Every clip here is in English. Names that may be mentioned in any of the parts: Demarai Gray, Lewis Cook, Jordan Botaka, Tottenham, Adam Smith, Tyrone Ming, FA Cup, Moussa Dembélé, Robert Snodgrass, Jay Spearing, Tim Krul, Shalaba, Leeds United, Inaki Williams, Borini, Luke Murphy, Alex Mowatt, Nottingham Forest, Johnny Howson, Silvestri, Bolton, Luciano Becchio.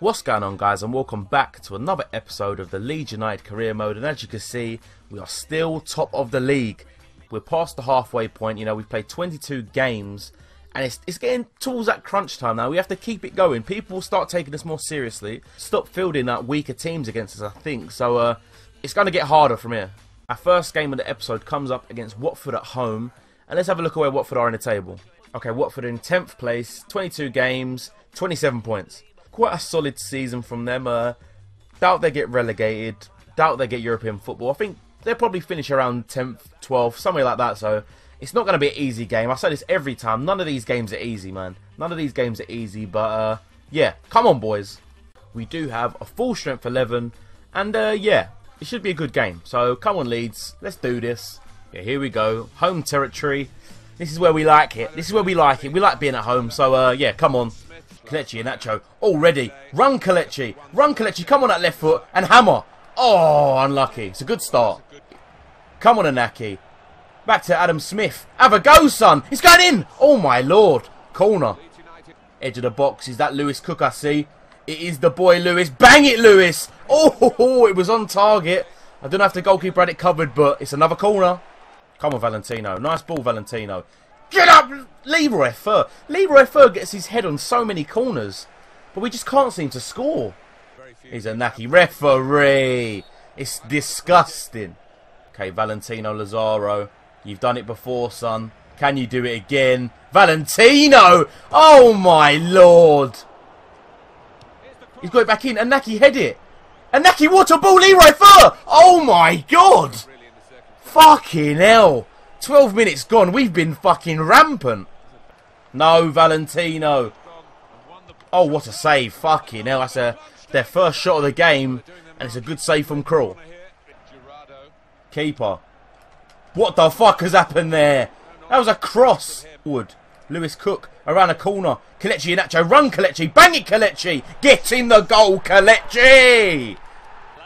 What's going on, guys, and welcome back to another episode of the Leeds United Career Mode. And as you can see, we are still top of the league. We're past the halfway point. You know, we've played 22 games and it's getting towards that crunch time now. We have to keep it going. People will start taking us more seriously, stop fielding that weaker teams against us, I think. So it's going to get harder from here. Our first game of the episode comes up against Watford at home. And let's have a look at where Watford are in the table. Okay, Watford in 10th place, 22 games, 27 points. Quite a solid season from them. Doubt they get relegated. Doubt they get European football. I think they'll probably finish around 10th, 12th, somewhere like that. So it's not going to be an easy game. I say this every time. None of these games are easy, man. None of these games are easy. But yeah, come on, boys. We do have a full strength 11, and yeah, it should be a good game. So come on, Leeds, let's do this. Yeah, here we go. Home territory. This is where we like it. This is where we like it. We like being at home. So yeah, come on. Kelechi Iheanacho already. Run, Kelechi. Run, Kelechi. Come on, that left foot and hammer. Oh, unlucky. It's a good start. Come on, Inaki. Back to Adam Smith. Have a go, son. It's going in. Oh, my Lord. Corner. Edge of the box. Is that Lewis Cook I see? It is the boy, Lewis. Bang it, Lewis. Oh, it was on target. I don't know if the goalkeeper had it covered, but it's another corner. Come on, Valentino. Nice ball, Valentino. Get up, Leroy Fer. Leroy Fer gets his head on so many corners, but we just can't seem to score. He's a Inaki. Referee. It's disgusting. Okay, Valentino Lazaro. You've done it before, son. Can you do it again? Valentino! Oh, my Lord. He's got it back in. Inaki head it. Inaki water ball, Leroy Fer. Oh, my God. Fucking hell. 12 minutes gone. We've been fucking rampant. No, Valentino. Oh, what a save. Fucking hell. That's their first shot of the game. And it's a good save from Krul. Keeper. What the fuck has happened there? That was a cross. Wood. Lewis Cook around a corner. Kelechi Iheanacho. Run, Kelechi. Bang it, Kelechi. Get in the goal, Kelechi.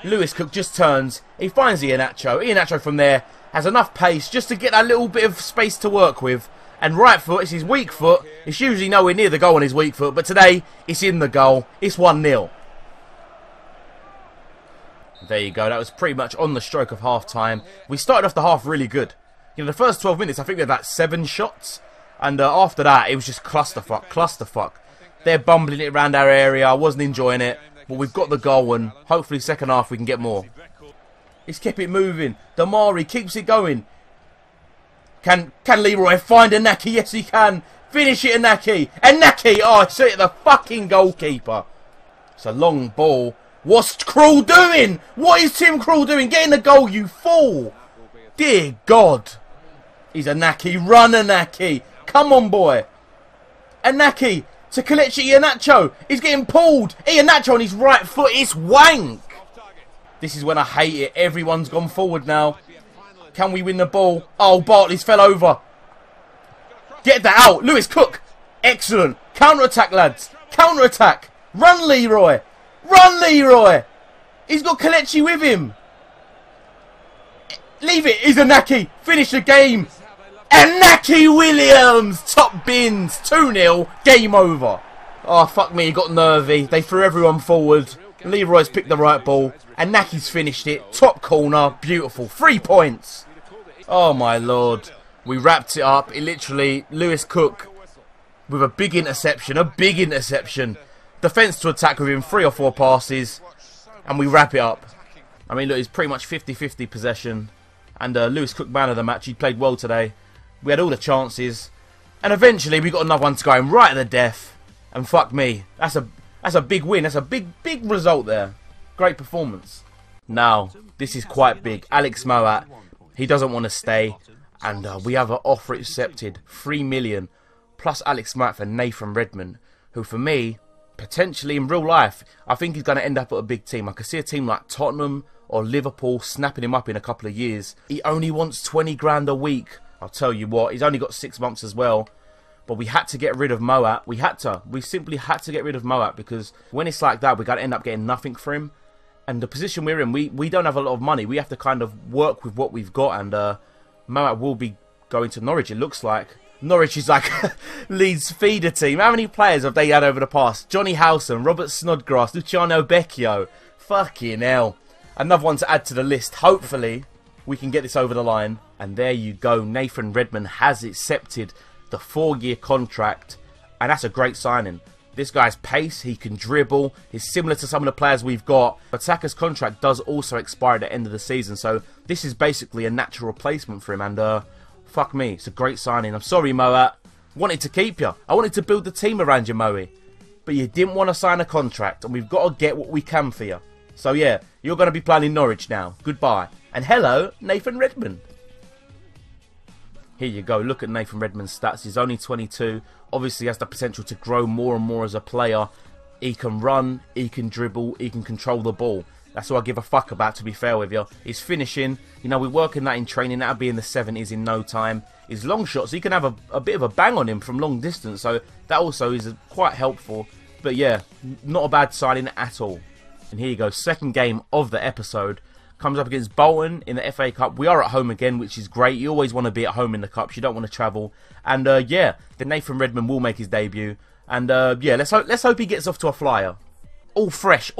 Lewis Cook just turns. He finds Iheanacho. Iheanacho from there has enough pace just to get that little bit of space to work with. And right foot, it's his weak foot. It's usually nowhere near the goal on his weak foot, but today it's in the goal. It's 1-0. There you go. That was pretty much on the stroke of half time. We started off the half really good. You know, the first 12 minutes, I think we had like 7 shots. And after that, it was just clusterfuck, clusterfuck. They're bumbling it around our area. I wasn't enjoying it. But we've got the goal, and hopefully second half we can get more. He's kept it moving. Demarai keeps it going. Can Leroy find Inaki? Yes, he can. Finish it, Inaki. Inaki! Oh, it's it, the fucking goalkeeper. It's a long ball. What's Krul doing? What is Tim Krul doing? Get in the goal, you fool. Dear God. He's Inaki. Run, Inaki. Come on, boy. Inaki. To Kelechi Iheanacho. He's getting pulled. Iheanacho on his right foot. It's wank. This is when I hate it. Everyone's gone forward now. Can we win the ball? Oh, Bartley's fell over. Get that out. Lewis Cook. Excellent. Counter-attack, lads. Counter-attack. Run, Leroy. Run, Leroy. He's got Kelechi with him. Leave it. He's Inaki. Finish the game. Inaki Williams, top bins, 2-0, game over. Oh, fuck me, he got nervy. They threw everyone forward. Leroy's picked the right ball. Inaki's finished it, top corner, beautiful, 3 points. Oh, my Lord. We wrapped it up. It literally, Lewis Cook with a big interception, Defence to attack within 3 or 4 passes, and we wrap it up. I mean, look, it's pretty much 50-50 possession. And Lewis Cook, man of the match, he played well today. We had all the chances, and eventually we got another one to go in right at the death. And fuck me, that's a big win. That's a big result there. Great performance. Now this is quite big. Alex Mowatt, he doesn't want to stay, and we have an offer accepted, 3 million plus Alex Mowatt for Nathan Redmond, who for me, potentially in real life, I think he's going to end up at a big team. I could see a team like Tottenham or Liverpool snapping him up in a couple of years. He only wants 20 grand a week. I'll tell you what, he's only got 6 months as well. But we had to get rid of Mowatt. We had to. We simply had to get rid of Mowatt, because when it's like that, we're going to end up getting nothing for him. And the position we're in, we don't have a lot of money. We have to kind of work with what we've got. And Mowatt will be going to Norwich, it looks like. Norwich is like Leeds feeder team. How many players have they had over the past? Johnny Howson, Robert Snodgrass, Luciano Becchio. Fucking hell. Another one to add to the list. Hopefully we can get this over the line. And there you go. Nathan Redmond has accepted the 4-year contract. And that's a great signing. This guy's pace, he can dribble. He's similar to some of the players we've got. Botaka's contract does also expire at the end of the season. So this is basically a natural replacement for him. And fuck me, it's a great signing. I'm sorry, Mowatt. Wanted to keep you. I wanted to build the team around you, Moe. But you didn't want to sign a contract, and we've got to get what we can for you. So yeah, you're going to be playing in Norwich now. Goodbye. And hello, Nathan Redmond. Here you go. Look at Nathan Redmond's stats. He's only 22. Obviously has the potential to grow more and more as a player. He can run, he can dribble, he can control the ball. That's all I give a fuck about, to be fair with you. His finishing, you know, we're working that in training. That'll be in the 70s in no time. His long shots, he can have a bit of a bang on him from long distance. So that also is quite helpful. But yeah, not a bad signing at all. And here you go, second game of the episode. Comes up against Bolton in the FA Cup. We are at home again, which is great. You always want to be at home in the Cups. You don't want to travel. And yeah, then Nathan Redmond will make his debut. And yeah, let's hope he gets off to a flyer. All fresh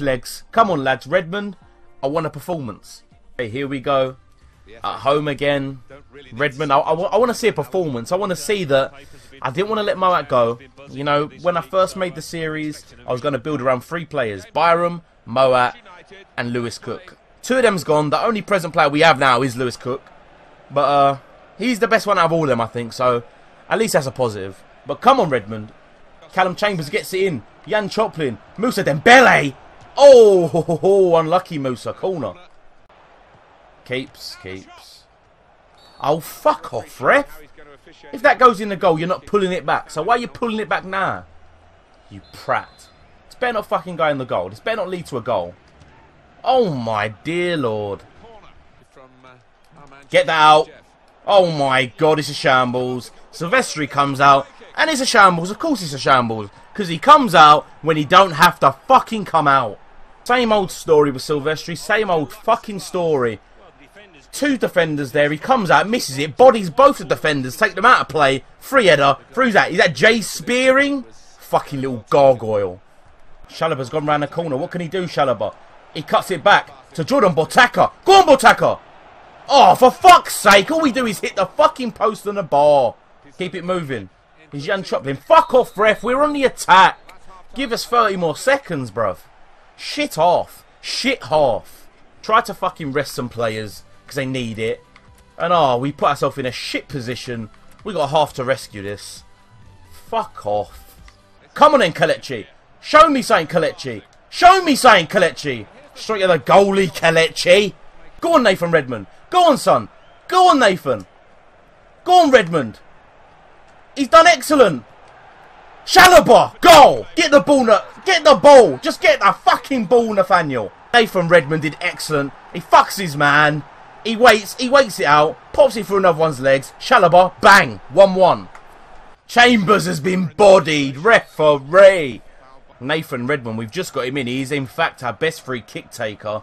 legs. Come on, lads. Redmond, I want a performance. Hey, here we go. At home again. Redmond, I want to see a performance. I want to see that. I didn't want to let Mowatt go. You know, when I first made the series, I was going to build around 3 players. Byram, Mowatt, and Lewis Cook. 2 of them's gone. The only present player we have now is Lewis Cook. But he's the best one out of all of them, I think. So at least that's a positive. But come on, Redmond. Callum Chambers gets it in. Jan Choplin. Moussa Dembélé. Oh, unlucky Moussa. Corner. Keeps. Oh, fuck off, ref. If that goes in the goal, you're not pulling it back. So why are you pulling it back now? You prat. It's better not fucking go in the goal. It's better not lead to a goal. Oh, my dear Lord. Get that out. Oh, my God, it's a shambles. Silvestri comes out, and it's a shambles. Of course it's a shambles, because he comes out when he don't have to fucking come out. Same old story with Silvestri. Same old fucking story. 2 defenders there. He comes out, misses it, bodies both the defenders, take them out of play. Free header. Who's that? Is that Jay Spearing? Fucking little gargoyle. Shalaba's gone round the corner. What can he do, Shalaba? He cuts it back to Jordan Botaka. Go on, Botaka. Oh, for fuck's sake. All we do is hit the fucking post and the bar. Keep it moving. He's Jan Choplin. Fuck off, ref. We're on the attack. Give us 30 more seconds, bruv. Shit off. Shit half. Try to fucking rest some players because they need it. And oh, we put ourselves in a shit position. We got half to rescue this. Fuck off. Come on then, Kelechi. Show me something, Kelechi. Show me something, Kelechi. Straight at the goalie, Kelechi. Go on, Nathan Redmond. Go on, son. Go on, Nathan. Go on, Redmond. He's done excellent. Shalaba, goal. Get the ball. Just get the fucking ball, Nathaniel. Nathan Redmond did excellent. He fucks his man. He waits it out. Pops it through another one's legs. Shalaba, bang. 1-1. Chambers has been bodied. Referee. Nathan Redmond, we've just got him in. He's in fact our best free kick taker.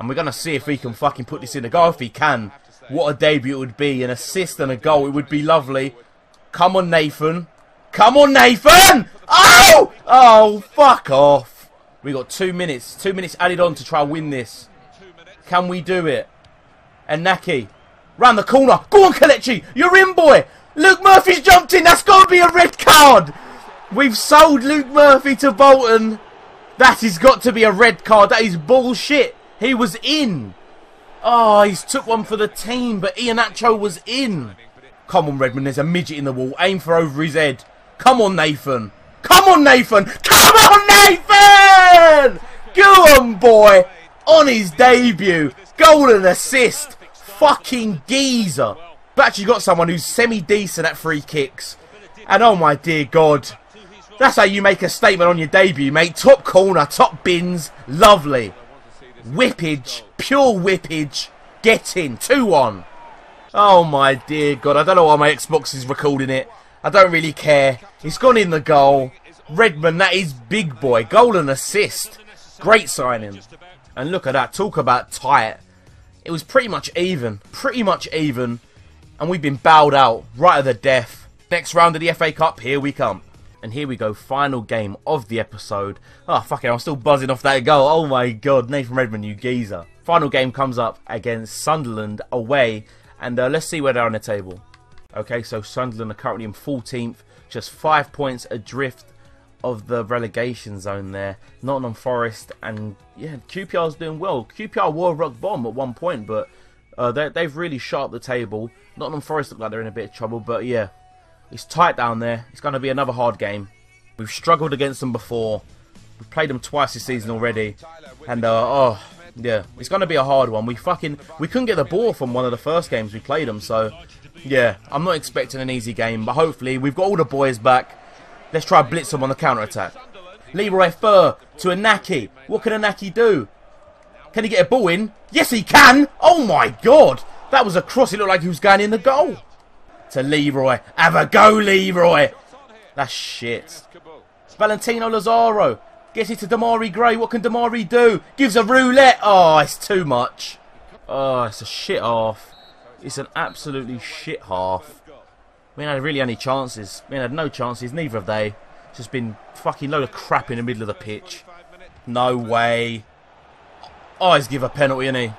And we're going to see if he can fucking put this in the goal. If he can, what a debut it would be. An assist and a goal. It would be lovely. Come on, Nathan. Come on, Nathan. Oh! Oh, fuck off. We got 2 minutes. 2 minutes added on to try and win this. Can we do it? Inaki. Round the corner. Go on, Kelechi. You're in, boy. Luke Murphy's jumped in. That's got to be a red card. We've sold Luke Murphy to Bolton. That has got to be a red card. That is bullshit. He was in. Oh, he's took one for the team, but Iheanacho was in. Come on, Redmond. There's a midget in the wall. Aim for over his head. Come on, Nathan. Come on, Nathan. Come on, Nathan! Go on, boy. On his debut. Goal and assist. Fucking geezer. But actually got someone who's semi-decent at free kicks. And oh, my dear God. That's how you make a statement on your debut, mate. Top corner, top bins. Lovely. Whippage. Pure whippage. Get in. 2-1. Oh, my dear God. I don't know why my Xbox is recording it. I don't really care. It's gone in the goal. Redmond, that is big boy. Goal and assist. Great signing. And look at that. Talk about tight. It was pretty much even. and we've been bowled out right at the death. Next round of the FA Cup, here we come. And here we go, final game of the episode. Oh, fuck it, I'm still buzzing off that goal. Oh my god, Nathan Redmond, you geezer. Final game comes up against Sunderland away, and let's see where they're on the table. Okay, so Sunderland are currently in 14th, just 5 points adrift of the relegation zone there. Nottingham Forest, and yeah, QPR's doing well. QPR were rock bottom at one point, but they've really shot up the table. Nottingham Forest look like they're in a bit of trouble, but yeah. It's tight down there. It's going to be another hard game. We've struggled against them before. We've played them twice this season already. And, oh, yeah. It's going to be a hard one. We couldn't get the ball from one of the first games we played them. So, yeah, I'm not expecting an easy game. But hopefully, we've got all the boys back. Let's try and blitz them on the counter-attack. Leroy Fer to Inaki. What can Inaki do? Can he get a ball in? Yes, he can. Oh, my God. That was a cross. It looked like he was going in the goal. To Leroy. Have a go, Leroy. That's shit. Valentino Lazaro. Gets it to Demarai Gray. What can Demarai do? Gives a roulette. Oh, it's too much. Oh, it's a shit half. It's an absolutely shit half. We ain't had really any chances. We ain't had no chances. Neither have they. It's just been fucking load of crap in the middle of the pitch. No way. Oh, he's give a penalty, isn't he?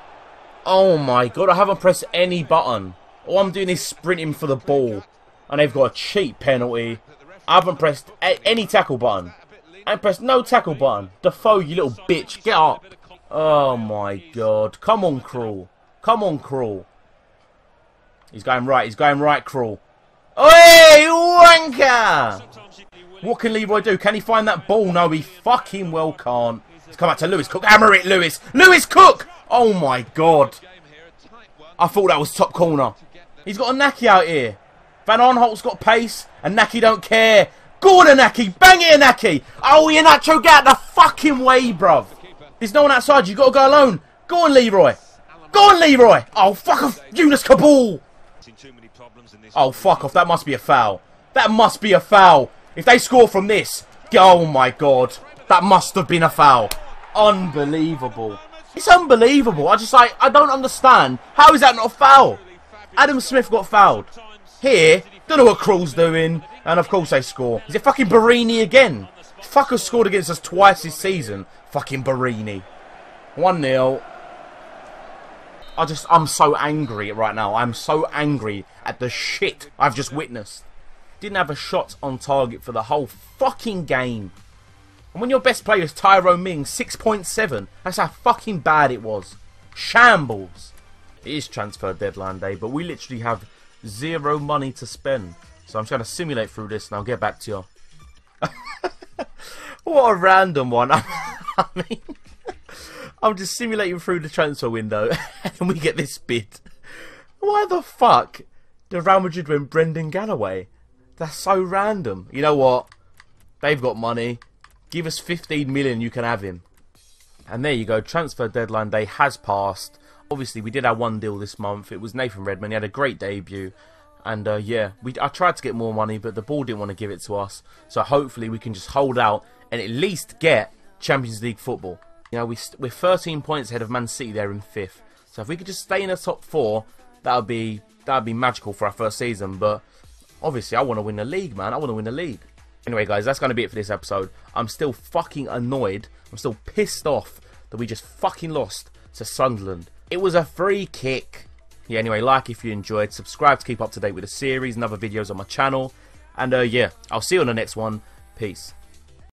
Oh, my God. I haven't pressed any button. All I'm doing is sprinting for the ball, and they've got a cheap penalty. I haven't pressed any tackle button. I haven't pressed no tackle button. Defoe, you little bitch, get up. Oh, my God. Come on, Krul. Come on, Krul. He's going right. He's going right, Krul. Hey, wanker! What can Leroy do? Can he find that ball? No, he fucking well can't. Let's come back to Lewis Cook. Hammer it, Lewis. Lewis Cook! Oh, my God. I thought that was top corner. He's got Inaki out here. Van Aanholt's got pace. Inaki don't care. Go on, Inaki. Bang it, Inaki. Oh, Iheanacho, get out the fucking way, bruv. There's no one outside. You got to go alone. Go on, Leroy. Go on, Leroy. Oh, fuck off. Younes Kaboul. Oh, fuck off. That must be a foul. That must be a foul. If they score from this. Oh, my God. That must have been a foul. Unbelievable. It's unbelievable. I just, I don't understand. How is that not a foul? Adam Smith got fouled. Here, don't know what Krul's doing. And of course they score. Is it fucking Borini again? Fucker scored against us twice this season. Fucking Borini. 1-0. I'm so angry right now. I'm so angry at the shit I've just witnessed. Didn't have a shot on target for the whole fucking game. And when your best player is Tyrone Ming, 6.7. That's how fucking bad it was. Shambles. It is transfer deadline day, but we literally have zero money to spend. So I'm just going to simulate through this and I'll get back to you. What a random one. I mean, I'm just simulating through the transfer window and we get this bid. Why the fuck did Real Madrid win Brendan Galloway? That's so random. You know what? They've got money. Give us 15 million, you can have him. And there you go, transfer deadline day has passed. Obviously, we did our one deal this month. It was Nathan Redmond. He had a great debut. And yeah, I tried to get more money, but the ball didn't want to give it to us. So hopefully we can just hold out and at least get Champions League football. You know, we're 13 points ahead of Man City there in 5th. So if we could just stay in the top 4, that would be magical for our first season. But obviously, I want to win the league, man. I want to win the league. Anyway, guys, that's going to be it for this episode. I'm still fucking annoyed. I'm still pissed off that we just fucking lost to Sunderland. It was a free kick. Yeah, anyway, like if you enjoyed. Subscribe to keep up to date with the series and other videos on my channel. And yeah, I'll see you on the next one. Peace.